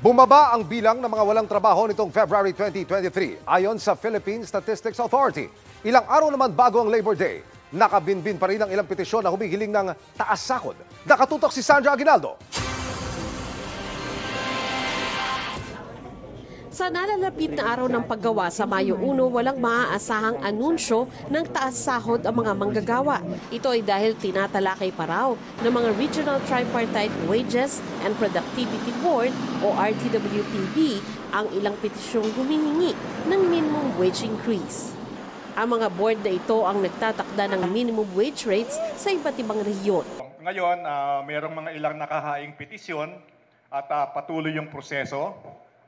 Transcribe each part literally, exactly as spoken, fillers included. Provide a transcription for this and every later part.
Bumaba ang bilang ng mga walang trabaho nitong February twenty twenty-three ayon sa Philippine Statistics Authority. Ilang araw naman bago ang Labor Day, nakabinbin pa rin ang ilang petisyon na humihiling ng taas sahod. Nakatutok si Sandra Aguinaldo. Sa nalalapit na araw ng paggawa sa Mayo one, walang maaasahang anunsyo ng taas sahod ang mga manggagawa. Ito ay dahil tinatalakay pa raw ng mga Regional Tripartite Wages and Productivity Board o R T W P B ang ilang petisyong humihingi ng minimum wage increase. Ang mga board na ito ang nagtatakda ng minimum wage rates sa iba't ibang rehiyon. Ngayon, uh, mayroong mga ilang nakahaing petisyon at uh, patuloy yung proseso.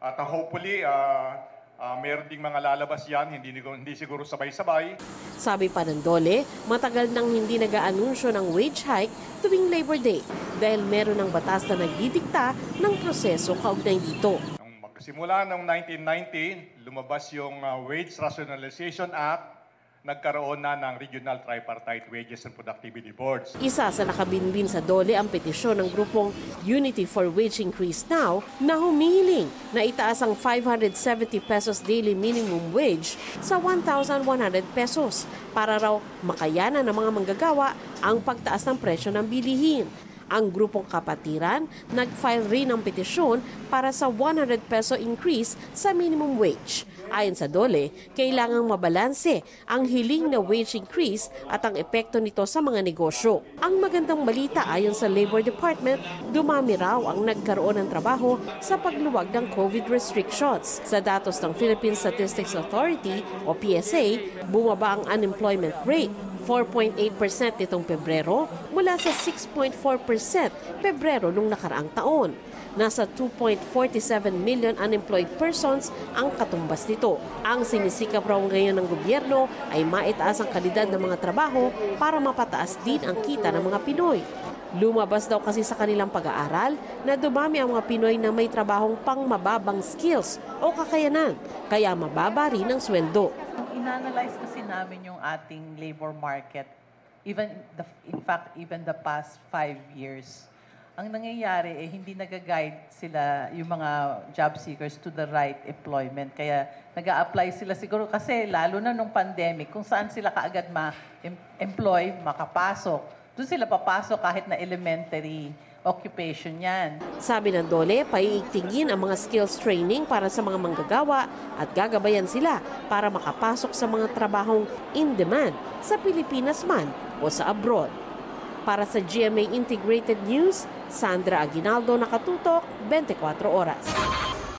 At uh, hopefully, uh, uh, meron ding mga lalabas yan, hindi, hindi siguro sabay-sabay. Sabi Panandole, matagal nang hindi nag-aanunsyo ng wage hike tuwing Labor Day dahil meron ng batas na nagdidikta ng proseso kaugnay dito. Nung magsimula noong nineteen ninety, lumabas yung uh, Wage Rationalization Act, nagkaroon na ng Regional Tripartite Wages and Productivity Boards. Isa sa nakabinbin sa DOLE ang petisyon ng grupong Unity for Wage Increase Now na humihiling na itaas ang five hundred seventy pesos daily minimum wage sa one thousand one hundred pesos para raw makayanan ng mga manggagawa ang pagtaas ng presyo ng bilihin. Ang grupong Kapatiran nag-file rin ng petisyon para sa one hundred peso increase sa minimum wage. Ayon sa DOLE, kailangang mabalanse ang hiling na wage increase at ang epekto nito sa mga negosyo. Ang magandang balita ayon sa Labor Department, dumami raw ang nagkaroon ng trabaho sa pagluwag ng COVID restrictions. Sa datos ng Philippine Statistics Authority o P S A, bumaba ang unemployment rate. four point eight percent nitong Pebrero mula sa six point four percent Pebrero nung nakaraang taon. Nasa two point four seven million unemployed persons ang katumbas nito. Ang sinisikap raw ngayon ng gobyerno ay maitaas ang kalidad ng mga trabaho para mapataas din ang kita ng mga Pinoy. Lumabas daw kasi sa kanilang pag-aaral na dumami ang mga Pinoy na may trabahong pangmababang skills o kakayanan, kaya mababa rin ang sweldo. Inanalyze kasi namin yung ating labor market, even the, in fact, even the past five years. Ang nangyayari, eh, hindi nag-guide sila yung mga job seekers to the right employment. Kaya nag-a-apply sila siguro kasi lalo na nung pandemic, kung saan sila kaagad ma-employ, makapasok. Doon sila papasok kahit na elementary occupation yan. Sabi ng DOLE, paiigtingin ang mga skills training para sa mga manggagawa at gagabayan sila para makapasok sa mga trabahong in demand sa Pilipinas man o sa abroad. Para sa G M A Integrated News, Sandra Aguinaldo, nakatutok, twenty-four Oras.